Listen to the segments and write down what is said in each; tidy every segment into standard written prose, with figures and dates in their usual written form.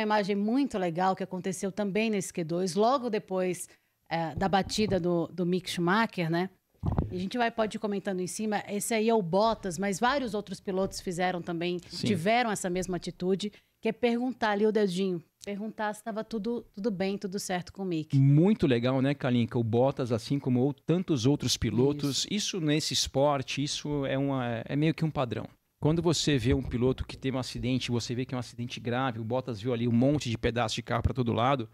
uma imagem muito legal que aconteceu também nesse Q2, logo depois da batida do Mick Schumacher, né? E a gente pode ir comentando em cima. Esse aí é o Bottas, mas vários outros pilotos fizeram também, sim, tiveram essa mesma atitude, que é perguntar ali o dedinho. Perguntar se estava tudo bem, tudo certo com o Mick. Muito legal, né, Kalinka? O Bottas, assim como tantos outros pilotos, isso nesse esporte, isso é meio que um padrão. Quando você vê um piloto que teve um acidente, você vê que é um acidente grave, o Bottas viu ali um monte de pedaço de carro para todo lado,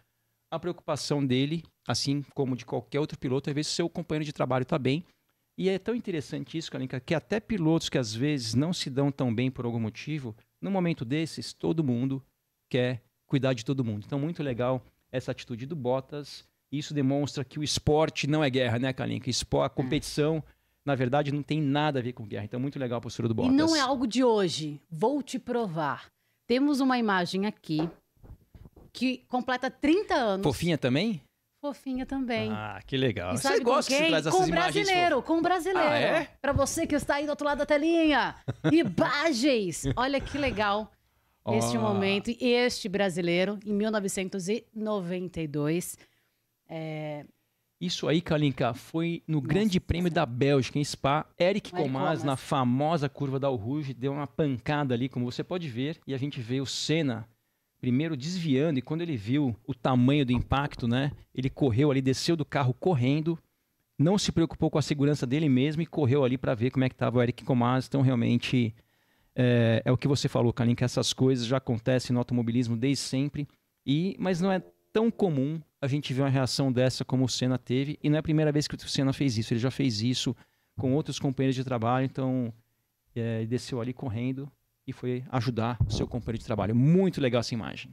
a preocupação dele, assim como de qualquer outro piloto, é ver se seu companheiro de trabalho está bem. E é tão interessante isso, Kalinka, que até pilotos que às vezes não se dão tão bem por algum motivo, num momento desses, todo mundo quer cuidar de todo mundo. Então, muito legal essa atitude do Bottas. Isso demonstra que o esporte não é guerra, né, Kalinka? A competição, na verdade, não tem nada a ver com guerra. Então, muito legal a postura do Bottas. E não é algo de hoje. Vou te provar. Temos uma imagem aqui que completa 30 anos. Fofinha também? Fofinha também. Ah, que legal. Você gosta de trazer essas imagens? Com brasileiro. Ah, é? Para você que está aí do outro lado da telinha. Imagens. Olha que legal. Este momento, este brasileiro, em 1992. Isso aí, Kalinka, foi no Grande Prêmio da Bélgica, em Spa. Eric Comas, na famosa curva da Alruge, deu uma pancada ali, como você pode ver. E a gente vê o Senna primeiro desviando. E quando ele viu o tamanho do impacto, né? Ele correu ali, desceu do carro correndo. Não se preocupou com a segurança dele mesmo e correu ali para ver como é que estava o Eric Comas. Então, realmente... É o que você falou, Kalinka, que essas coisas já acontecem no automobilismo desde sempre, mas não é tão comum a gente ver uma reação dessa como o Senna teve, e não é a primeira vez que o Senna fez isso, ele já fez isso com outros companheiros de trabalho, então ele desceu ali correndo e foi ajudar o seu companheiro de trabalho. Muito legal essa imagem.